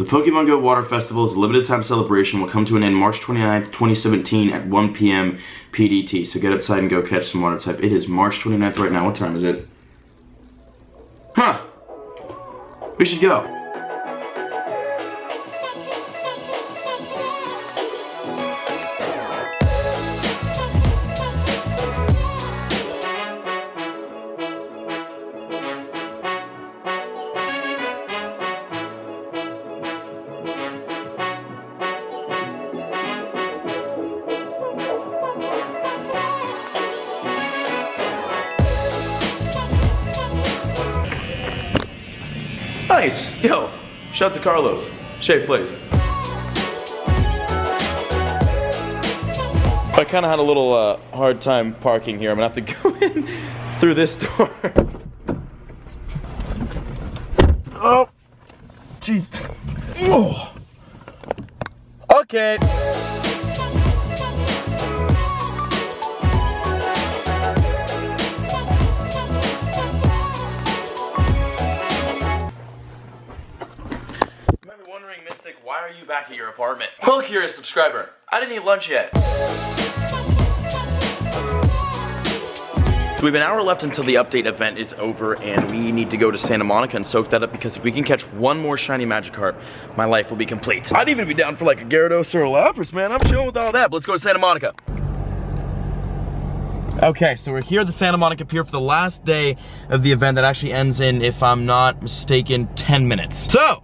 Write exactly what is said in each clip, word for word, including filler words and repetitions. The Pokemon Go Water Festival's limited time celebration will come to an end March twenty-ninth, twenty seventeen at one P M P D T. So get outside and go catch some water type. It is March twenty-ninth right now. What time is it? Huh. We should go. Nice! Yo! Shout out to Carlos. Shape plays. I kind of had a little uh, hard time parking here. I'm gonna have to go in through this door. Oh! Jeez. Oh. Okay. Why are you back at your apartment? Well, curious subscriber, I didn't eat lunch yet. So we have an hour left until the update event is over and we need to go to Santa Monica and soak that up, because if we can catch one more shiny Magikarp, my life will be complete. I'd even be down for like a Gyarados or a Lapras, man. I'm chilling with all that, but let's go to Santa Monica. Okay, so we're here at the Santa Monica Pier for the last day of the event that actually ends in, if I'm not mistaken, ten minutes. So!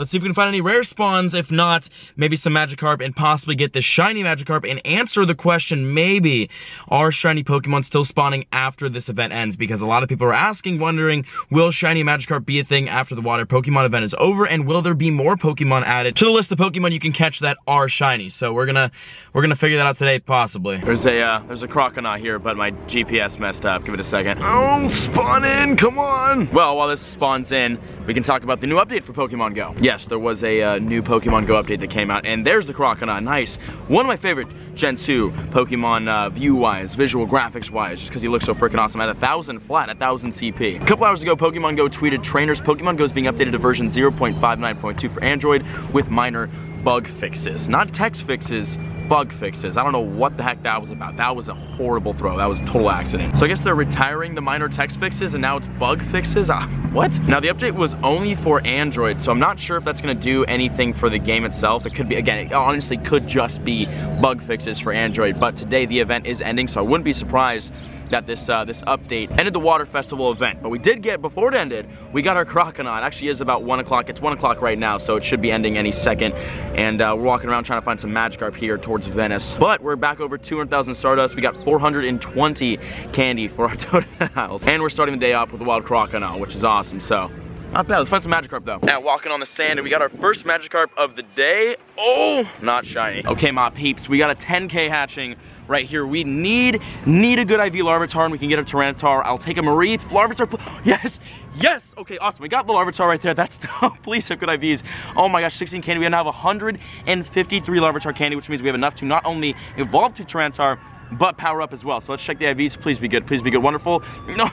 Let's see if we can find any rare spawns. If not, maybe some Magikarp and possibly get this shiny Magikarp and answer the question, maybe, are shiny Pokemon still spawning after this event ends? Because a lot of people are asking, wondering, will shiny Magikarp be a thing after the water Pokemon event is over? And will there be more Pokemon added to the list of Pokemon you can catch that are shiny? So we're gonna we're gonna figure that out today, possibly. There's a, uh, there's a Croconaw here, but my G P S messed up. Give it a second. Oh, spawn in, come on! Well, while this spawns in, we can talk about the new update for Pokemon Go. Yes, there was a uh, new Pokemon Go update that came out, and there's the Croconaw, nice. One of my favorite Gen two Pokemon uh, view-wise, visual graphics-wise, just because he looks so freaking awesome. At one thousand flat, one thousand C P. A couple hours ago, Pokemon Go tweeted, trainers, Pokemon Go is being updated to version zero point five nine point two for Android with minor bug fixes. Not text fixes, bug fixes. I don't know what the heck that was about. That was a horrible throw. That was a total accident. So I guess they're retiring the minor text fixes and now it's bug fixes? Uh, what? Now the update was only for Android, so I'm not sure if that's gonna do anything for the game itself. It could be, again, it honestly could just be bug fixes for Android, but today the event is ending, so I wouldn't be surprised that this uh, this update ended the Water Festival event. But we did get, before it ended, we got our Croconaw. It actually is about one o'clock. It's one o'clock right now, so it should be ending any second. And uh, we're walking around trying to find some Magikarp here towards Venice. But we're back over two hundred thousand Stardust. We got four hundred twenty candy for our Totodiles. And we're starting the day off with the wild Croconaw, which is awesome, so. Not bad, let's find some Magikarp though. Now walking on the sand and we got our first Magikarp of the day. Oh, not shiny. Okay, my peeps, we got a ten K hatching right here. We need, need a good I V Larvitar and we can get a Tyranitar. I'll take a Mareep. Larvitar, yes, yes! Okay, awesome, we got the Larvitar right there. That's dope, please have good I Vs. Oh my gosh, sixteen candy. We now have one hundred fifty-three Larvitar candy, which means we have enough to not only evolve to Tyranitar, but power up as well. So let's check the I Vs, please be good, please be good, wonderful. No,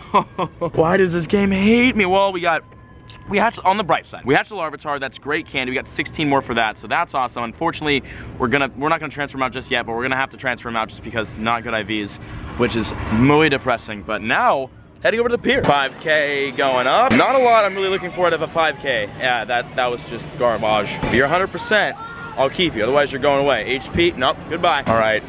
why does this game hate me? Well, we got We hatched, on the bright side, we hatched a Larvitar, that's great candy, we got sixteen more for that, so that's awesome. Unfortunately, we're gonna, we're not gonna transfer him out just yet, but we're gonna have to transfer him out just because not good I Vs, which is muy depressing. But now, heading over to the pier. five K going up. Not a lot I'm really looking forward to a five K. Yeah, that, that was just garbage. If you're one hundred percent, I'll keep you, otherwise you're going away. H P, nope, goodbye. All right.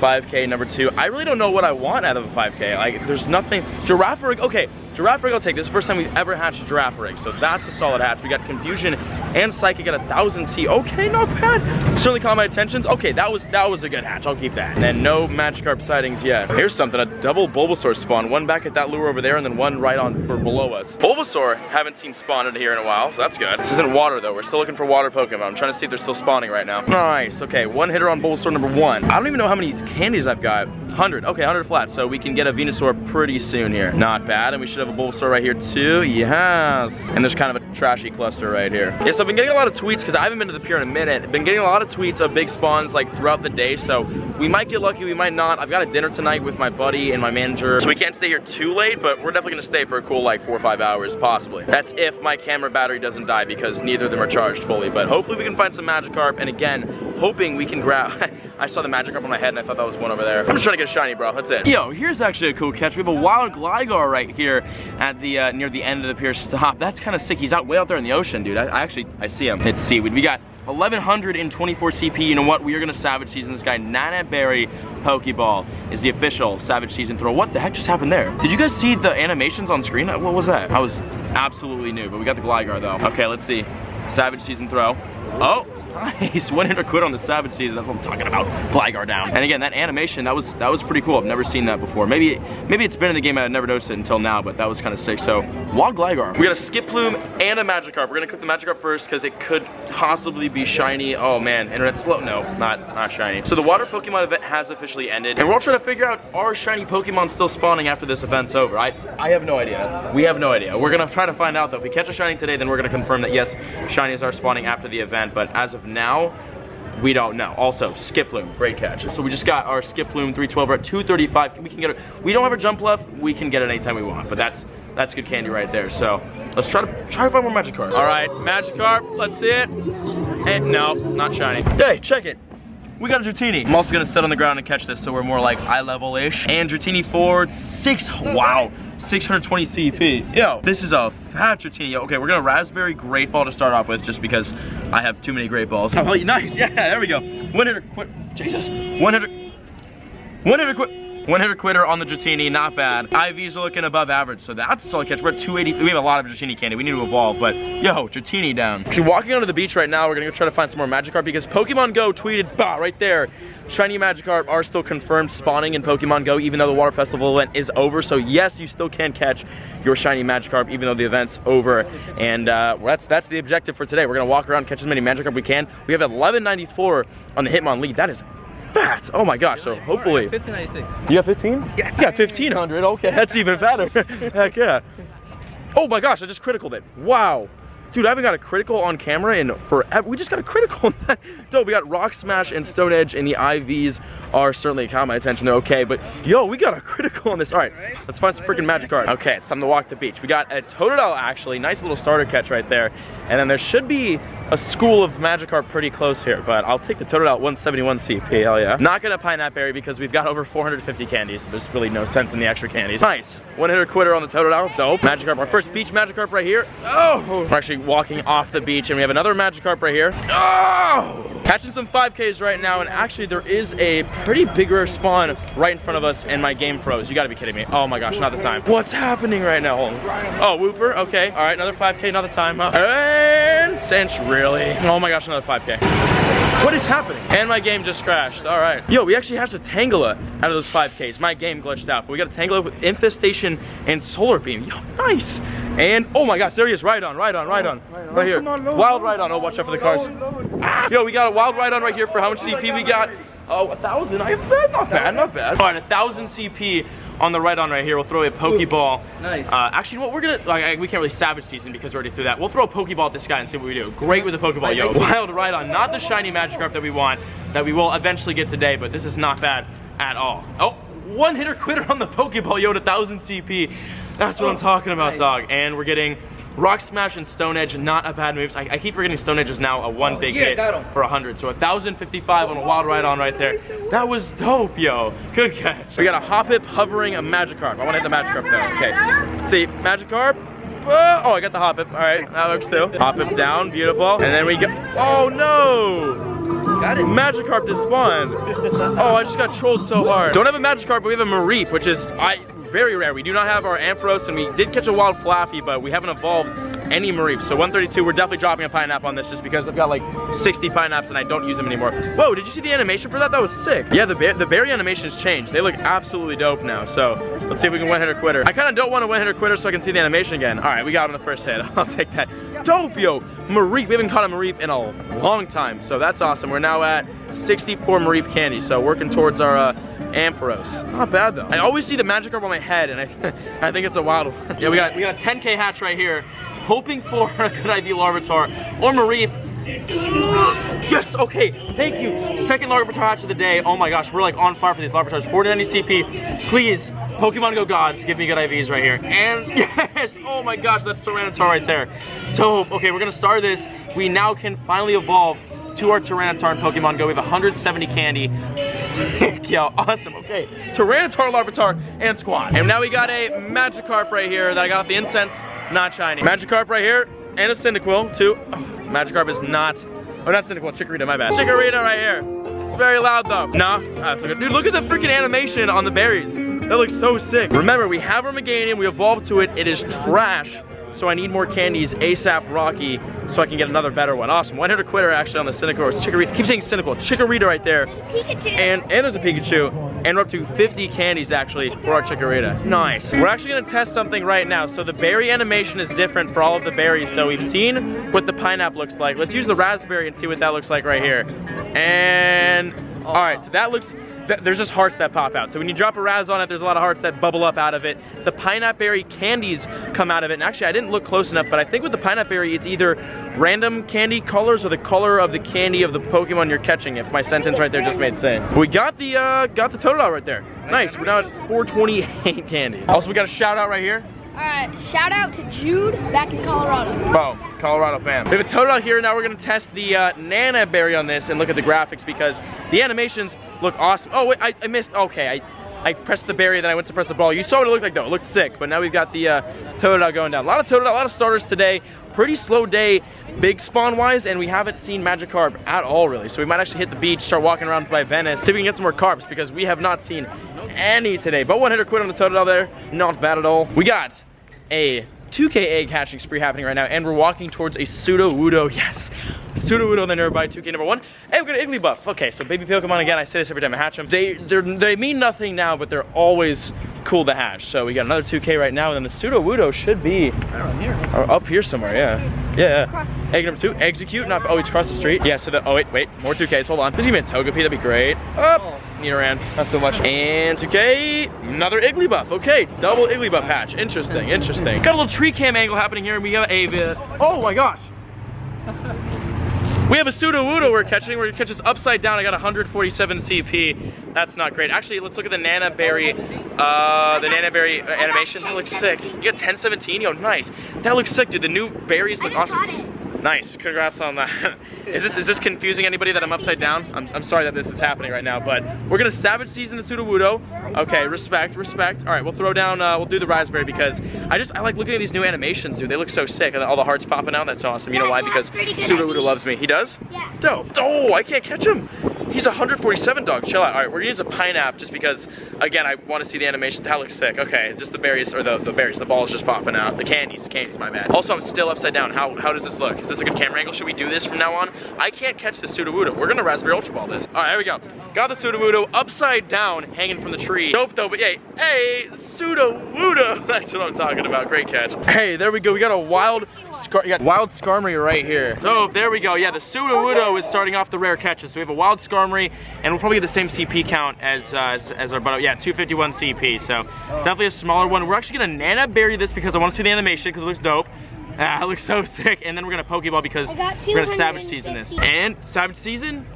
five K number two. I really don't know what I want out of a five K. Like, there's nothing. Girafarig, okay. Girafarig, I'll take. This is the first time we've ever hatched a Girafarig, so that's a solid hatch. We got Confusion and Psychic at one thousand C. Okay, not bad. Certainly caught my attention. Okay, that was that was a good hatch. I'll keep that. And then no Magikarp sightings yet. Here's something, a double Bulbasaur spawn. One back at that lure over there, and then one right on or below us. Bulbasaur, haven't seen spawn in here in a while, so that's good. This isn't water, though. We're still looking for water Pokemon. I'm trying to see if they're still spawning right now. Nice, okay. One hitter on Bulbasaur number one. I don't even know how many candies I've got. one hundred, okay, one hundred flat, so we can get a Venusaur pretty soon here. Not bad, and we should have a Bulbasaur right here too, yes. And there's kind of a trashy cluster right here. Yeah, so I've been getting a lot of tweets, because I haven't been to the pier in a minute. I've been getting a lot of tweets of big spawns like throughout the day, so we might get lucky, we might not. I've got a dinner tonight with my buddy and my manager, so we can't stay here too late, but we're definitely gonna stay for a cool like four or five hours, possibly. That's if my camera battery doesn't die, because neither of them are charged fully, but hopefully we can find some Magikarp, and again, hoping we can grab... I saw the Magikarp on my head and I thought that was one over there. I'm just trying to get a shiny, bro, that's it. Yo, here's actually a cool catch. We have a wild Gligar right here at the, uh, near the end of the pier stop. That's kind of sick. He's out way out there in the ocean, dude. I, I actually, I see him. It's seaweed. We got eleven twenty-four C P. You know what? We are gonna Savage Season this guy. Nana Berry Pokeball is the official Savage Season throw. What the heck just happened there? Did you guys see the animations on screen? What was that? I was absolutely new, but we got the Gligar though. Okay, let's see. Savage Season throw. Oh! Nice, one hit or quit on the Savage Season. That's what I'm talking about. Gligar down. And again, that animation, that was that was pretty cool. I've never seen that before. Maybe maybe it's been in the game and I've never noticed it until now, but that was kind of sick. So, wild Gligar. We got a Skiploom and a Magikarp. We're gonna click the Magikarp first because it could possibly be shiny. Oh man, internet slow. No, not not shiny. So the water Pokemon event has officially ended, and we're all trying to figure out, are shiny Pokemon still spawning after this event's over? I I have no idea. We have no idea. We're gonna try to find out though. If we catch a shiny today, then we're gonna confirm that yes, shinies are spawning after the event, but as of now, we don't know. Also, Skiploom, great catch. So we just got our Skiploom three twelve. We're at two thirty-five. We can get it. We don't have a jump left. We can get it anytime we want. But that's that's good candy right there. So let's try to try to find more Magikarp. All right, Magikarp. Let's see it. And no, not shiny. Hey, check it. We got a Dratini. I'm also gonna sit on the ground and catch this, so we're more like eye level ish. And Dratini for six. Wow. six hundred twenty C P. Yo, this is a fat Dratini. Okay, we're gonna raspberry great ball to start off with, just because I have too many great balls. Oh, nice. Yeah, there we go. One hitter quit. Jesus. One hitter. One hitter quit. One hitter quitter on the Dratini. Not bad. I Vs are looking above average, so that's a solid catch. We're at two eighty. We have a lot of Dratini candy. We need to evolve, but yo, Dratini down. Actually, walking onto the beach right now, we're gonna go try to find some more Magikarp because Pokemon Go tweeted, bah, right there. Shiny Magikarp are still confirmed spawning in Pokemon Go, even though the Water Festival event is over. So yes, you still can catch your shiny Magikarp, even though the event's over. And uh, that's that's the objective for today. We're gonna walk around, catch as many Magikarp we can. We have eleven ninety-four on the Hitmon lead. That is fat! Oh my gosh! So hopefully, fifteen ninety-six. You got fifteen? Yeah. Yeah, fifteen hundred. Okay, that's even fatter. Heck yeah! Oh my gosh! I just criticaled it. Wow. Dude, I haven't got a critical on camera in forever. We just got a critical on that. Dope, we got Rock Smash and Stone Edge, and the I Vs are certainly caught my attention. They're okay, but yo, we got a critical on this. All right, let's find some freaking Magikarp. Okay, it's time to walk the beach. We got a Totodile, actually. Nice little starter catch right there. And then there should be a school of Magikarp pretty close here, but I'll take the Totodile. One seventy-one C P, hell yeah. Not gonna Pineapple Berry because we've got over four hundred fifty candies, so there's really no sense in the extra candies. Nice, one-hitter quitter on the Totodile. Dope. Magikarp, our first beach Magikarp right here. Oh, we're actually walking off the beach, and we have another Magikarp right here. Oh! Catching some five Ks right now, and actually there is a pretty big rare spawn right in front of us, and my game froze. You gotta be kidding me. Oh my gosh, not the time. What's happening right now? Hold on. Oh, Wooper, okay. All right, another five K, not the time. Up. And Cinch, really? Oh my gosh, another five K. What is happening? And my game just crashed, all right. Yo, we actually hatched a Tangela out of those five Ks. My game glitched out, but we got a Tangela with Infestation and Solar Beam. Yo, nice. And, oh my gosh, there he is, Rhydon, Rhydon, Rhydon, oh, right, right here. On, low, wild Rhydon, oh, watch out for the cars. Low, low. Ah! Yo, we got a wild Rhydon right here for how much C P we got. Oh, a thousand, not bad, not bad. All right, a thousand C P on the Rhydon right here. We'll throw a Pokeball. Nice. Uh, actually, what we're gonna, like, we can't really Savage Season because we're already through that. We'll throw a Pokeball at this guy and see what we do. Great with the Pokeball, yo. Wild Rhydon, not the shiny Magikarp that we want, that we will eventually get today, but this is not bad at all. Oh, one hitter quitter on the Pokeball, yo, at a thousand C P. That's what oh, I'm talking about, nice. Dog. And we're getting Rock Smash and Stone Edge, not a bad move. I, I keep forgetting Stone Edge is now a one oh, big yeah, hit for one hundred. So one thousand fifty-five oh, on a wild Rhydon on right there. That was dope, yo. Good catch. We got a Hoppip hovering a Magikarp. I want to hit the Magikarp though. Okay. Let's see, Magikarp. Oh, I got the Hoppip. All right, that works too. Hoppip down, beautiful. And then we go. Oh no. Got it. Magikarp despawned. Oh, I just got trolled so hard. Don't have a Magikarp, but we have a Mareep, which is I. very rare. We do not have our Ampharos, and we did catch a wild Flaffy, but we haven't evolved any Mareep. So one thirty-two, we're definitely dropping a Pineapple on this just because I've got like sixty Pineapples and I don't use them anymore. Whoa, did you see the animation for that? That was sick. Yeah, the, the berry animations changed. They look absolutely dope now. So let's see if we can one-hitter quitter. I kind of don't want to one-hitter quitter so I can see the animation again. All right, we got him on the first hit. I'll take that. Dope, yo. Mareep. We haven't caught a Mareep in a long time, so that's awesome. We're now at sixty-four Mareep candy, so working towards our uh, Ampharos. Not bad though. I always see the Magikarp on my head and I I think it's a wild one. Yeah, we got we got a ten K hatch right here. Hoping for a good I V Larvitar or Mareep. Yes, okay, thank you. Second Larvitar hatch of the day. Oh my gosh, we're like on fire for these Larvitars. four ninety C P. Please, Pokemon Go gods, give me good I Vs right here. And yes, oh my gosh, that's Tyranitar right there. So, okay, we're gonna star this. We now can finally evolve to our Tyranitar in Pokemon Go. We have one hundred seventy candy. Sick, yo, awesome, okay. Tyranitar, Larvitar, and Squad. And now we got a Magikarp right here that I got the incense, not shiny. Magikarp right here, and a Cyndaquil, too. Oh. Magikarp is not, oh not Cyndaquil, Chikorita, my bad. Chikorita right here. It's very loud though. Nah, that's so good. Dude, look at the freaking animation on the berries. That looks so sick. Remember, we have our Meganium, we evolved to it, it is trash. So I need more candies ASAP Rocky so I can get another better one. Awesome, one hitter quitter actually on the Cyndaquil. Chikorita, keep saying Cyndaquil, Chikorita right there. Pikachu. And, and there's a Pikachu. And we're up to fifty candies actually for our Chikorita. Nice. We're actually gonna test something right now. So the berry animation is different for all of the berries. So we've seen what the pineapple looks like. Let's use the raspberry and see what that looks like right here. And, all right, so that looks, th there's just hearts that pop out. So when you drop a Raz on it, there's a lot of hearts that bubble up out of it. The pineapple berry candies come out of it. And actually I didn't look close enough, but I think with the pineapple berry, it's either random candy colors or the color of the candy of the Pokemon you're catching, if my sentence right there just made sense. We got the uh, got the Totodile right there. Nice, we're now at four twenty-eight candies. Also, we got a shout out right here. Alright, shout out to Jude back in Colorado. Wow, Colorado fam. We have a Totodile here, now we're gonna test the uh, Nana Berry on this and look at the graphics because the animations look awesome. Oh wait, I, I missed, okay. I, I pressed the berry, then I went to press the ball. You saw what it looked like though, it looked sick. But now we've got the uh, Totodile going down. A lot of Totodile, a lot of starters today. Pretty slow day, big spawn wise, and we haven't seen Magikarp at all really. So we might actually hit the beach, start walking around by Venice, see if we can get some more carps because we have not seen any today. But one hitter quit on the Totodile there, not bad at all. We got a two K egg hatching spree happening right now, and we're walking towards a Sudowoodo, yes. Sudowoodo on the nearby two K number one. Hey, we've got an Igglybuff. Okay, so baby Pokemon again, I say this every time I hatch them. They they mean nothing now, but they're always cool to hatch. So we got another two K right now, and then the Sudowoodo should be or up here somewhere, yeah. Yeah, yeah. Egg number two, execute, not, oh, he's across the street. Yeah, so the, oh wait, wait, more two Ks, hold on. There's even a Togepi, that'd be great. Up, oh, Nidoran, not so much. And two K, another Igglybuff, okay. Double Igglybuff hatch, interesting, interesting. Got a little tree cam angle happening here, and we got a, oh my gosh. We have a Sudowoodo we're catching. We're gonna catch this upside down. I got one hundred forty-seven C P. That's not great. Actually, let's look at the Nana Berry, uh, the Nana Berry animation. That looks sick. You got ten seventeen. Yo, nice. That looks sick, dude. The new berries look awesome. Nice. Congrats on that. Is this is this confusing anybody that I'm upside down? I'm I'm sorry that this is happening right now, but we're gonna savage season the Sudowoodo. Okay, respect, respect. All right, we'll throw down. Uh, we'll do the raspberry because I just I like looking at these new animations, dude. They look so sick, and all the hearts popping out. That's awesome. You know why? Because Sudowoodo loves me. He does. Yeah. Dope. Oh, I can't catch him. He's one hundred forty-seven dog, chill out. All right, we're gonna use a pineapple just because, again, I wanna see the animation. That looks sick. Okay, just the berries, or the, the berries, the ball's just popping out. The candies, candies, my bad. Also, I'm still upside down. How how does this look? Is this a good camera angle? Should we do this from now on? I can't catch the Sudowoodo. We're gonna raspberry ultra ball this. All right, here we go. Got the Sudowoodo upside down, hanging from the tree. Dope though, but hey, hey, Sudowoodo. That's what I'm talking about, great catch. Hey, there we go, we got a wild, Scar you got wild Skarmory right here. So there we go, yeah, the Sudowoodo is starting off the rare catches. So we have a wild Skarmory, and we'll probably get the same C P count as uh, as, as our butt. Yeah, two fifty-one C P, so definitely a smaller one. We're actually gonna Nana Berry this because I wanna see the animation because it looks dope. Ah, it looks so sick. And then we're gonna Pokeball because we're gonna Savage Season this. And Savage Season?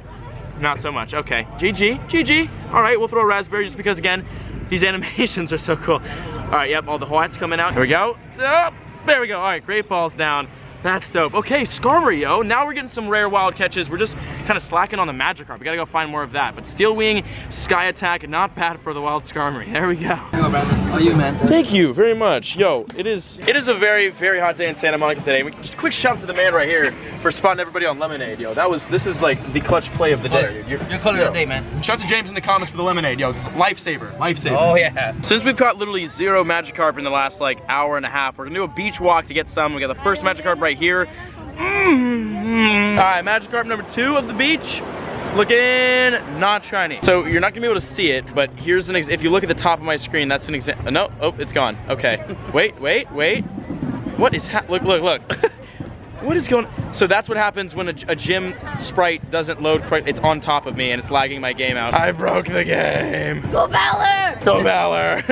Not so much, okay. G G, G G. All right, we'll throw a raspberry just because, again, these animations are so cool. All right, yep, all the hats coming out. Here we go. Oh, there we go, all right, great balls down. That's dope. Okay, Skarmory, yo. Now we're getting some rare wild catches. We're just kind of slacking on the Magikarp. We gotta go find more of that. But Steel Wing, Sky Attack, not bad for the wild Skarmory. There we go. Hello, brother. How are you, man? Thank you very much. Yo, it is it is a very, very hot day in Santa Monica today. We, just a quick shout out to the man right here for spotting everybody on lemonade, yo. That was, this is like the clutch play of the day. Dude. You're, You're clutch of the day, man. Shout out to James in the comments for the lemonade, yo. It's lifesaver, lifesaver. Oh, yeah. Since we've caught literally zero Magikarp in the last like hour and a half, we're gonna do a beach walk to get some. We got the first Magikarp right here. Mm-hmm. All right, Magikarp number two of the beach. Looking not shiny. So you're not gonna be able to see it, but here's an, ex if you look at the top of my screen, that's an example. No, oh, it's gone, okay. Wait, wait, wait. What is hap, look, look, look. What is going on? So that's what happens when a, a gym sprite doesn't load quite. It's on top of me and it's lagging my game out. I broke the game. Go Valor! Go Valor!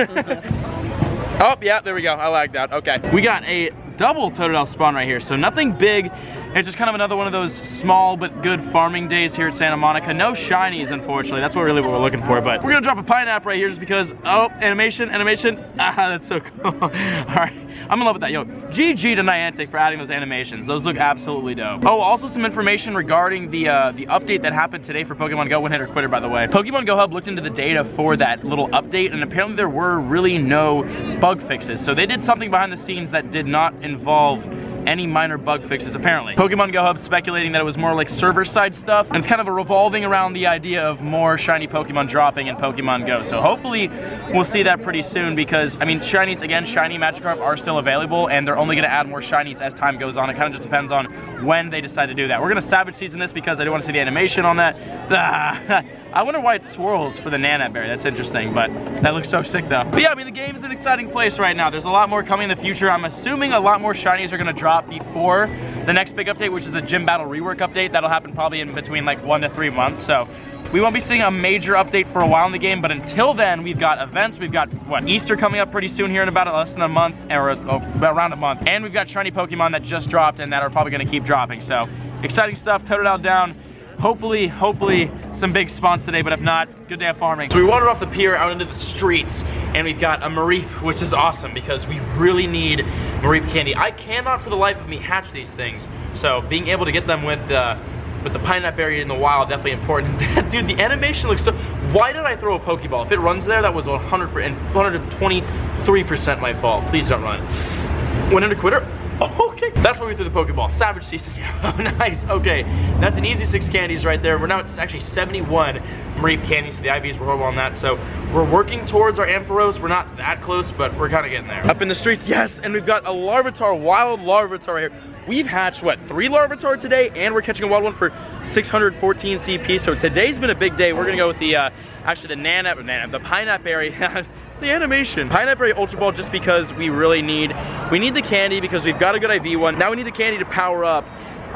Oh, yeah, there we go. I lagged out. Okay. We got a double Totodile spawn right here. So nothing big. It's just kind of another one of those small but good farming days here at Santa Monica. No shinies, unfortunately. That's what really what we're looking for. But we're going to drop a pineapple right here just because, oh, animation, animation. Ah, that's so cool. All right. I'm in love with that. Yo, G G to Niantic for adding those animations. Those look absolutely dope. Oh, also some information regarding the uh, the update that happened today for Pokemon Go. One hitter quitter, by the way. Pokemon Go Hub looked into the data for that little update, and apparently there were really no bug fixes. So they did something behind the scenes that did not involve any minor bug fixes, apparently. Pokemon Go Hub speculating that it was more like server-side stuff, and it's kind of a revolving around the idea of more shiny Pokemon dropping in Pokemon Go. So hopefully we'll see that pretty soon because, I mean, shinies, again, shiny Magikarp are still available, and they're only gonna add more shinies as time goes on. It kind of just depends on when they decide to do that. We're gonna Savage Season this because I don't wanna see the animation on that. I wonder why it swirls for the Nana Berry. That's interesting, but that looks so sick though. But yeah, I mean, the game's an exciting place right now. There's a lot more coming in the future. I'm assuming a lot more shinies are gonna drop before the next big update, which is the Gym Battle Rework update. That'll happen probably in between like one to three months, so we won't be seeing a major update for a while in the game, but until then, we've got events. We've got, what, Easter coming up pretty soon here in about less than a month, or oh, around a month. And we've got shiny Pokemon that just dropped and that are probably gonna keep dropping. So, exciting stuff, Totodile down. Hopefully, hopefully, some big spawns today, but if not, good day of farming. So we wandered off the pier out into the streets, and we've got a Mareep, which is awesome because we really need Mareep candy. I cannot for the life of me hatch these things, so being able to get them with uh, But the pineapple berry in the wild, definitely important. Dude, the animation looks so... Why did I throw a Pokeball? If it runs there, that was one hundred twenty-three percent my fault. Please don't run. Went into quitter. Oh, okay. That's why we threw the Pokeball. Savage Season. Oh, nice. Okay. That's an easy six candies right there. We're now at actually seventy-one Mareep candies, so the I Vs were horrible on that. So we're working towards our Ampharos. We're not that close, but we're kind of getting there. Up in the streets, yes. And we've got a Larvitar, wild Larvitar here. We've hatched, what, three Larvitar today, and we're catching a wild one for six hundred fourteen C P, so today's been a big day. We're gonna go with the, uh, actually the Nana, Nana, the Pineapple Berry, the animation. Pineapple Berry Ultra Ball just because we really need, we need the candy because we've got a good I V one. Now we need the candy to power up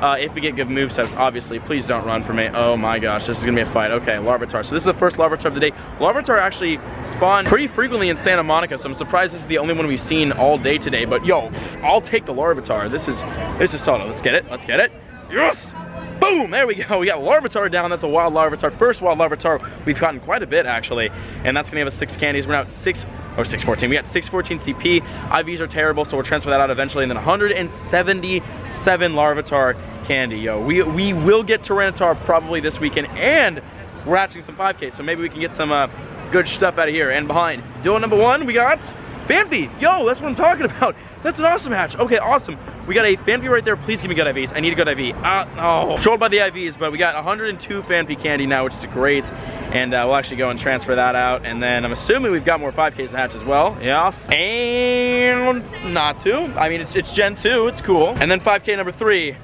uh, if we get good movesets, obviously. Please don't run for me. Oh my gosh, this is gonna be a fight. Okay, Larvitar. So this is the first Larvitar of the day. Larvitar actually spawned pretty frequently in Santa Monica, so I'm surprised this is the only one we've seen all day today, but yo, I'll take the Larvitar. This is, this is solid. Let's get it, let's get it. Yes! Boom, there we go. We got Larvitar down. That's a wild Larvitar. First wild Larvitar. We've gotten quite a bit, actually. And that's gonna give us six candies. We're now at six, or six fourteen. We got six fourteen C P. I Vs are terrible, so we'll transfer that out eventually. And then one hundred seventy-seven Larvitar candy, yo. We, we will get Tyranitar probably this weekend. And we're hatching some five K, so maybe we can get some uh, good stuff out of here. And behind, duel number one, we got Banffy. Yo, that's what I'm talking about. That's an awesome hatch. Okay, awesome. We got a Banffy right there. Please give me good I Vs. I need a good I V. Uh, oh, controlled by the I Vs, but we got one hundred two Banffy candy now, which is great. And uh, we'll actually go and transfer that out. And then I'm assuming we've got more five Ks to hatch as well. Yes. And not to. I mean, it's, it's Gen two. It's cool. And then five K number three,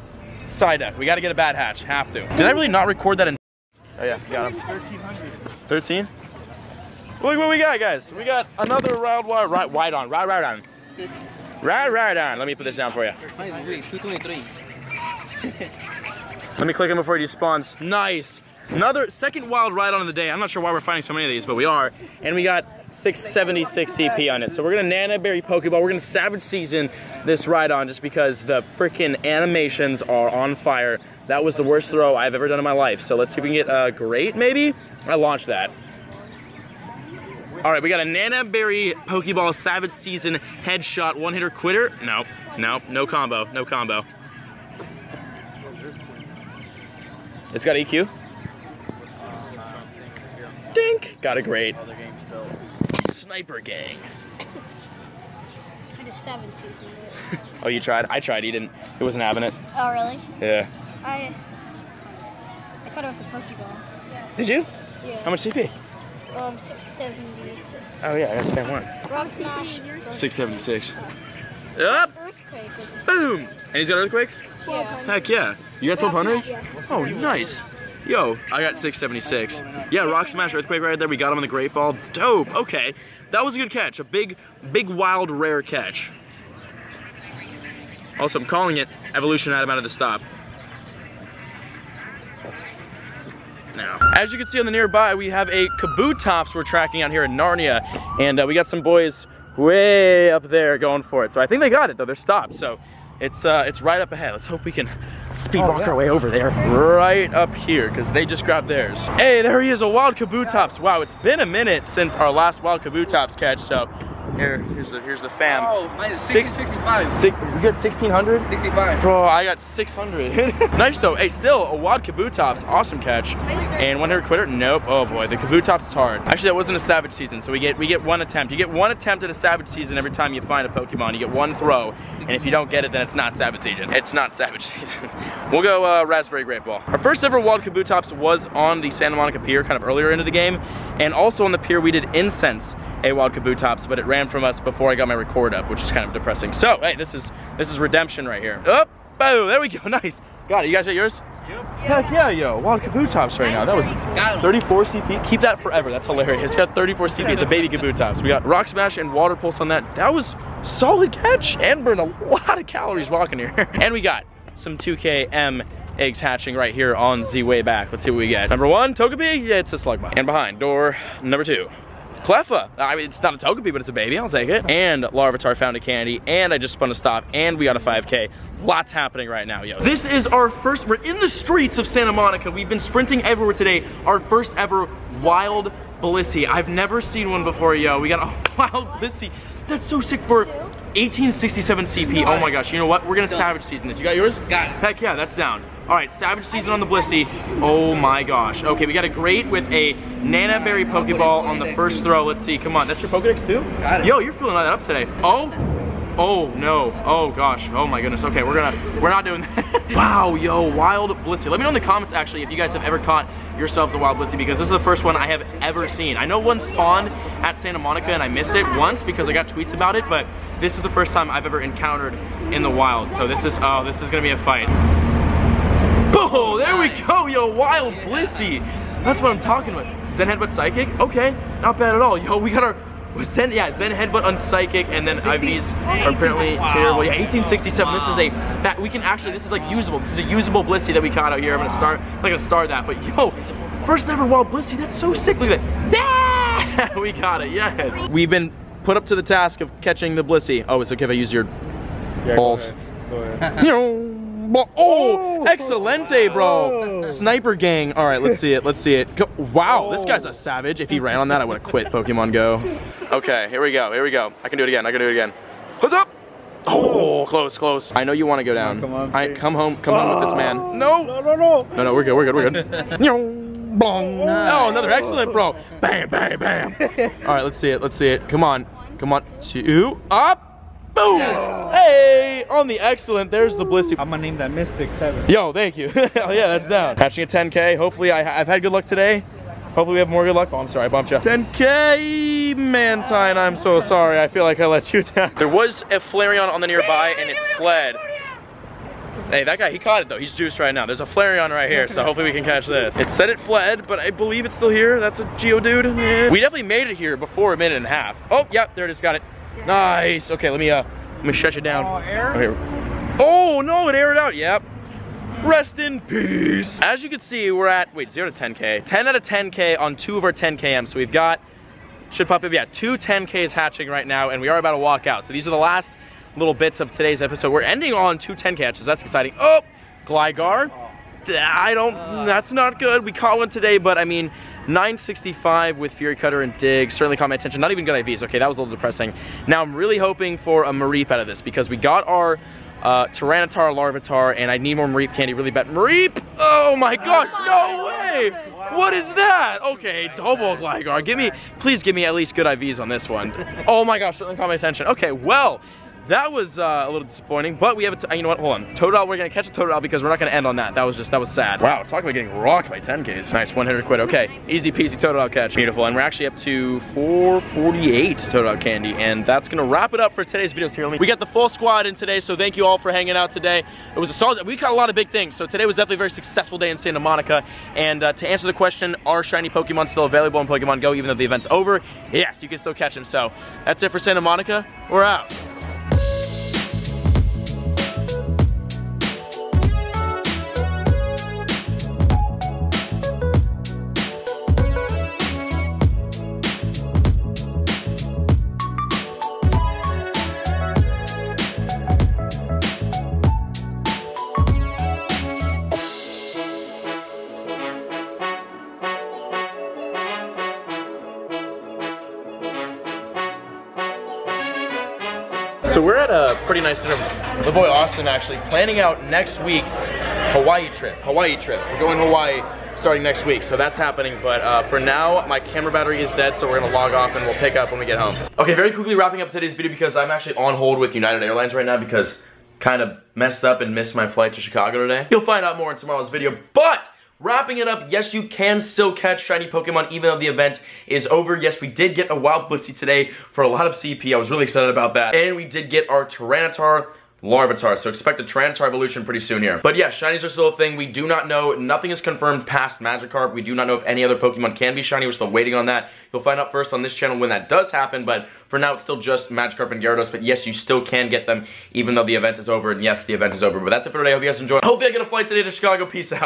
Psyduck. We got to get a bad hatch. Have to. Did I really not record that in? Oh, yeah. Got him. thirteen hundred. thirteen? Look what we got, guys. We got another round wire. Right, right on. Right, right on. Right, right on. Let me put this down for you. two twenty-three. Let me click him before he despawns. Nice. Another second wild Rhydon of the day. I'm not sure why we're finding so many of these, but we are. And we got six seventy-six C P on it. So we're gonna Nana Berry Pokeball. We're gonna Savage Season this Rhydon just because the freaking animations are on fire. That was the worst throw I've ever done in my life. So let's see if we can get a great, maybe? I launched that. All right, we got a Nana Berry Pokeball Savage Season headshot one hitter quitter. No, no, no combo, no combo. It's got E Q. Dink! Got a great sniper gang. I did Savage Season. Oh, you tried? I tried. He didn't. He wasn't having it. Oh, really? Yeah. I I caught it with a Pokeball. Yeah. Did you? Yeah. How much C P? Um, six seventy-six. Oh yeah, that's the same one. Wrong C P. six seventy-six. Up. Earthquake. Boom! And he's got Earthquake? Yeah. Heck yeah. You got twelve hundred? Yeah. Oh, nice. Yo, I got six seventy-six. Yeah, Rock Smash Earthquake right there. We got him on the Great Ball. Dope. Okay. That was a good catch. A big, big, wild, rare catch. Also, I'm calling it evolution item out of the stop. Now, as you can see on the nearby, we have a Kabutops we're tracking out here in Narnia, and uh, we got some boys way up there going for it. So I think they got it though. They're stopped. So it's uh, it's right up ahead. Let's hope we can speed walk oh, yeah. our way over there. Right up here, because they just grabbed theirs. Hey, there he is, a wild Kabutops. Wow, it's been a minute since our last wild Kabutops catch. So here, here's the here's the fam. Oh, mine is six sixty-five. Six, you got sixteen hundred? sixty-five. Bro, I got six hundred. Nice though. Hey, still a wild Kabutops. Awesome catch. And one hitter quitter? Nope. Oh boy, the Kabutops is hard. Actually, that wasn't a Savage Season, so we get we get one attempt. You get one attempt at a Savage Season every time you find a Pokemon. You get one throw, and if you don't get it, then it's not Savage Season. It's not Savage Season. We'll go uh, Raspberry Great Ball. Our first ever wild Kabutops was on the Santa Monica Pier, kind of earlier into the game, and also on the pier we did incense a wild Kabutops, but it ran from us before I got my record up, which is kind of depressing. So, hey, this is this is redemption right here. Oh, boom, there we go, nice. Got it, you guys got yours? Yep. Heck yeah, yo, wild Kabutops right now. That was thirty-four C P, keep that forever, that's hilarious. It's got thirty-four C P, it's a baby Kabutops. We got Rock Smash and Water Pulse on that. That was solid catch, and burned a lot of calories walking here. And we got some two K M eggs hatching right here on the way back. Let's see what we get. Number one, Togepi, yeah, it's a Slugma. And behind, door number two. Cleffa, I mean, it's not a Togepi, but it's a baby, I'll take it. And Larvitar found a candy, and I just spun a stop, and we got a five K. Lots happening right now, yo. This is our first, we're in the streets of Santa Monica. We've been sprinting everywhere today. Our first ever wild Blissey. I've never seen one before, yo. We got a wild Blissey. That's so sick for eighteen sixty-seven C P. Oh my gosh, you know what? We're gonna Savage Season this. You got yours? Got it. Heck yeah, that's down. All right, Savage Season on the Blissey. Oh my gosh. Okay, we got a great with a Nana Berry Pokeball on the first throw. Let's see, come on. That's your Pokedex too? Got it. Yo, you're filling that up today. Oh, oh no, oh gosh, oh my goodness. Okay, we're gonna, we're not doing that. Wow, yo, wild Blissey. Let me know in the comments actually if you guys have ever caught yourselves a wild Blissey, because this is the first one I have ever seen. I know one spawned at Santa Monica and I missed it once because I got tweets about it, but this is the first time I've ever encountered in the wild. So this is, oh, this is gonna be a fight. Oh, there we go, yo, wild Blissey. That's what I'm talking about. Zen Headbutt Psychic? Okay, not bad at all. Yo, we got our Zen, yeah, Zen Headbutt on Psychic, and then I Vs are apparently terrible. Yeah, eighteen sixty-seven, this is a, that we can actually, this is like usable. This is a usable Blissey that we caught out here. I'm gonna start, I'm not gonna star that, but yo, first ever wild Blissey, that's so sick, look at that. Yeah, we got it, yes. We've been put up to the task of catching the Blissey. Oh, it's okay if I use your yeah, balls. Go ahead. Go ahead. Oh, oh, excelente, bro. Oh. Sniper gang. All right, let's see it. Let's see it. Go. Wow, oh. This guy's a savage. If he ran on that, I would have quit Pokemon Go. Okay, here we go. Here we go. I can do it again. I can do it again. What's up? Oh, close, close. I know you want to go down. Come on, come on, I, come home. Come oh. home with this man. No. No, no, no. No, no, we're good. We're good. We're good. Oh, another excellent, bro. Bam, bam, bam. All right, let's see it. Let's see it. Come on. Come on. Two. Up. Boom! Hey! On the excellent, there's the Blissey. I'm gonna name that Mystic seven. Yo, thank you. Oh yeah, that's down. Catching a ten K. Hopefully, I, I've had good luck today. Hopefully, we have more good luck. Oh, I'm sorry, I bumped you. ten K, Mantine, I'm so sorry. I feel like I let you down. There was a Flareon on the nearby, and it fled. Hey, that guy, he caught it though. He's juiced right now. There's a Flareon right here, so hopefully we can catch this. It said it fled, but I believe it's still here. That's a Geodude. Yeah. We definitely made it here before a minute and a half. Oh, yeah, there it is, got it. Nice. Okay, let me uh, let me stretch it down. Oh, air? Okay. Oh no, it aired out. Yep. Rest in peace. As you can see, we're at wait zero to ten K. ten out of ten K on two of our ten K Ms. So we've got should pop up. Yeah, two ten Ks hatching right now, and we are about to walk out. So these are the last little bits of today's episode. We're ending on two ten K hatches. That's exciting. Oh, Gligar. I don't. That's not good. We caught one today, but I mean. nine sixty-five with Fury Cutter and Dig certainly caught my attention. Not even good I Vs. Okay, that was a little depressing. Now I'm really hoping for a Mareep out of this because we got our uh, Tyranitar, Larvitar, and I need more Mareep candy really bad. Mareep! Oh my gosh! No way! What is that? Okay, double Gligar. Give me, please give me at least good I Vs on this one. Oh my gosh! Certainly caught my attention. Okay, well. That was uh, a little disappointing, but we have a, t you know what, hold on. Totodile, we're gonna catch a Totodile because we're not gonna end on that. That was just, that was sad. Wow, talk about getting rocked by ten Ks. Nice, one hitter quit, okay. Easy peasy Totodile catch, beautiful. And we're actually up to four forty-eight Totodile candy, and that's gonna wrap it up for today's video. So we got the full squad in today, so thank you all for hanging out today. It was a solid, we caught a lot of big things, so today was definitely a very successful day in Santa Monica. And uh, to answer the question, are shiny Pokemon still available in Pokemon Go even though the event's over? Yes, you can still catch them. So that's it for Santa Monica, we're out. So we're at a pretty nice dinner with the boy Austin, actually, planning out next week's Hawaii trip. Hawaii trip. We're going to Hawaii starting next week, so that's happening. But uh, for now, my camera battery is dead, so we're gonna log off and we'll pick up when we get home. Okay, very quickly wrapping up today's video because I'm actually on hold with United Airlines right now because kind of messed up and missed my flight to Chicago today. You'll find out more in tomorrow's video, but wrapping it up, yes, you can still catch shiny Pokemon even though the event is over. Yes, we did get a wild Blissey today for a lot of C P. I was really excited about that. And we did get our Tyranitar, Larvitar, so expect a Tyranitar evolution pretty soon here. But yeah, shinies are still a thing. We do not know. Nothing is confirmed past Magikarp. We do not know if any other Pokemon can be shiny. We're still waiting on that. You'll find out first on this channel when that does happen, but for now, it's still just Magikarp and Gyarados, but yes, you still can get them even though the event is over, and yes, the event is over. But that's it for today. I hope you guys enjoyed. Hopefully I get a flight today to Chicago. Peace out.